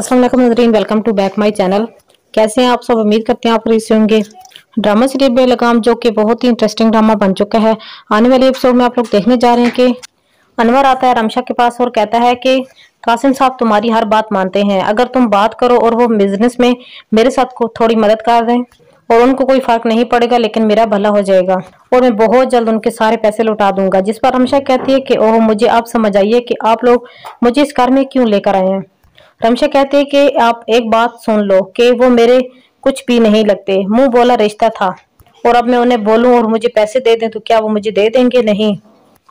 अस्सलाम वालेकुम नाज़रीन, welcome to back my channel. कैसे हैं आप सब? उम्मीद करते हैं आप फ्री से होंगे। ड्रामा सीरीज़ बेलगाम जो कि बहुत ही इंटरेस्टिंग ड्रामा बन चुका है, आने वाले एपिसोड में आप लोग देखने जा रहे हैं कि अनवर आता है रमशा के पास और कहता है कि कासिम साहब तुम्हारी हर बात मानते हैं, अगर तुम बात करो और वो बिजनेस में मेरे साथ थोड़ी मदद कर दें और उनको कोई फर्क नहीं पड़ेगा लेकिन मेरा भला हो जाएगा और मैं बहुत जल्द उनके सारे पैसे लौटा दूंगा। जिस पर रमशा कहती है कि ओह मुझे आप समझ आइए कि आप लोग मुझे इस कार में क्यों लेकर आए हैं। रमशा कहती है कि आप एक बात सुन लो कि वो मेरे कुछ भी नहीं लगते, मुंह बोला रिश्ता था और अब मैं उन्हें बोलूं और मुझे पैसे दे दें तो क्या वो मुझे दे देंगे? नहीं।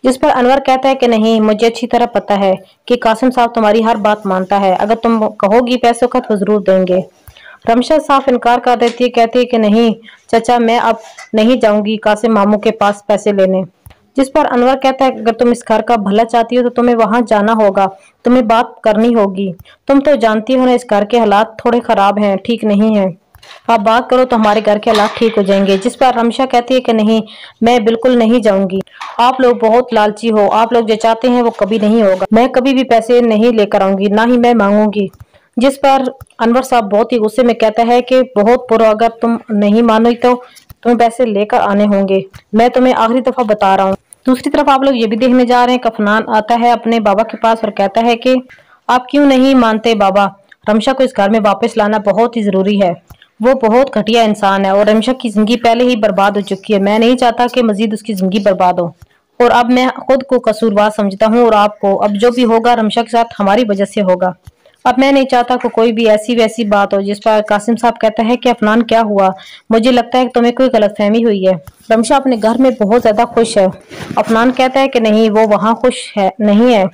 जिस पर अनवर कहता है कि नहीं, मुझे अच्छी तरह पता है कि कासिम साहब तुम्हारी हर बात मानता है, अगर तुम कहोगी पैसों का तो जरूर देंगे। रमशा साफ इनकार कर देती है, कहती है कि नहीं चाचा, मैं अब नहीं जाऊंगी कासिम मामू के पास पैसे लेने। जिस पर अनवर कहता है अगर तुम इस घर का भला चाहती हो तो तुम्हें वहां जाना होगा, तुम्हें बात करनी होगी, तुम तो जानती हो ना इस घर के हालात थोड़े खराब हैं, ठीक नहीं है, आप बात करो तो हमारे घर के हालात ठीक हो जाएंगे। जिस पर रमशा कहती है कि नहीं, मैं बिल्कुल नहीं जाऊंगी, आप लोग बहुत लालची हो, आप लोग जो चाहते हैं वो कभी नहीं होगा, मैं कभी भी पैसे नहीं लेकर आऊंगी, ना ही मैं मांगूंगी। जिस पर अनवर साहब बहुत ही गुस्से में कहता है कि बहुत बुरा, अगर तुम नहीं मानो तो तुम्हें पैसे लेकर आने होंगे, मैं तुम्हें आखिरी दफा बता रहा हूँ। दूसरी तरफ आप लोग ये भी देखने जा रहे हैं कि अफनान आता है अपने बाबा के पास और कहता है कि आप क्यों नहीं मानते बाबा, रमशा को इस घर में वापस लाना बहुत ही जरूरी है, वो बहुत घटिया इंसान है और रमशा की जिंदगी पहले ही बर्बाद हो चुकी है, मैं नहीं चाहता कि मजीद उसकी जिंदगी बर्बाद हो और अब मैं खुद को कसूरवार समझता हूँ और आपको, अब जो भी होगा रमशा के साथ हमारी वजह से होगा, अब मैं नहीं चाहता कि कोई भी ऐसी वैसी बात हो। जिस पर कासिम साहब कहता है कि अफनान क्या हुआ, मुझे लगता है कि तुम्हें कोई गलतफहमी हुई है, रमशा अपने घर में बहुत ज्यादा खुश है। अफनान कहता है कि नहीं, वो वहाँ खुश है नहीं है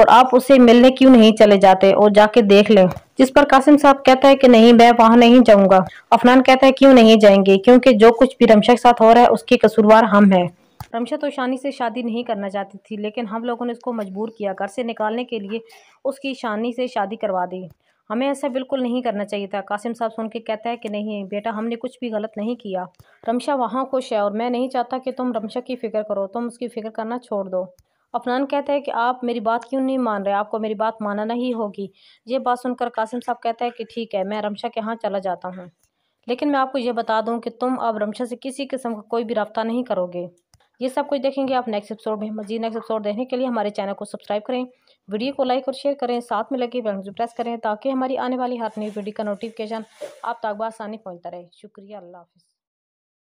और आप उसे मिलने क्यों नहीं चले जाते और जाके देख लें। जिस पर कासिम साहब कहता है कि नहीं, मैं वहाँ नहीं जाऊँगा। अफनान कहता है क्यों नहीं जाएंगे, क्योंकि जो कुछ भी रमशा के साथ हो रहा है उसके कसूरवार हम है। रमशा तो शानी से शादी नहीं करना चाहती थी लेकिन हम लोगों ने उसको मजबूर किया, घर से निकालने के लिए उसकी शानी से शादी करवा दी, हमें ऐसा बिल्कुल नहीं करना चाहिए था। कासिम साहब सुन के कहता है कि नहीं बेटा, हमने कुछ भी गलत नहीं किया, रमशा वहाँ खुश है और मैं नहीं चाहता कि तुम रमशा की फ़िक्र करो, तुम उसकी फ़िक्र करना छोड़ दो। अफनान कहता है कि आप मेरी बात क्यों नहीं मान रहे, आपको मेरी बात मानना ही होगी। ये बात सुनकर कासिम साहब कहता है कि ठीक है, मैं रमशा के यहाँ चला जाता हूँ लेकिन मैं आपको ये बता दूँ कि तुम अब रमशा से किसी किस्म का कोई भी रब्ता नहीं करोगे। ये सब कुछ देखेंगे आप नेक्स्ट एपिसोड में। मजीद नेक्स्ट एपिसोड देखने के लिए हमारे चैनल को सब्सक्राइब करें, वीडियो को लाइक और शेयर करें, साथ में लगे बेल आइकन प्रेस करें ताकि हमारी आने वाली हर नई वीडियो का नोटिफिकेशन आप तक आसानी पहुंचता रहे। शुक्रिया, अल्लाह हाफिज़।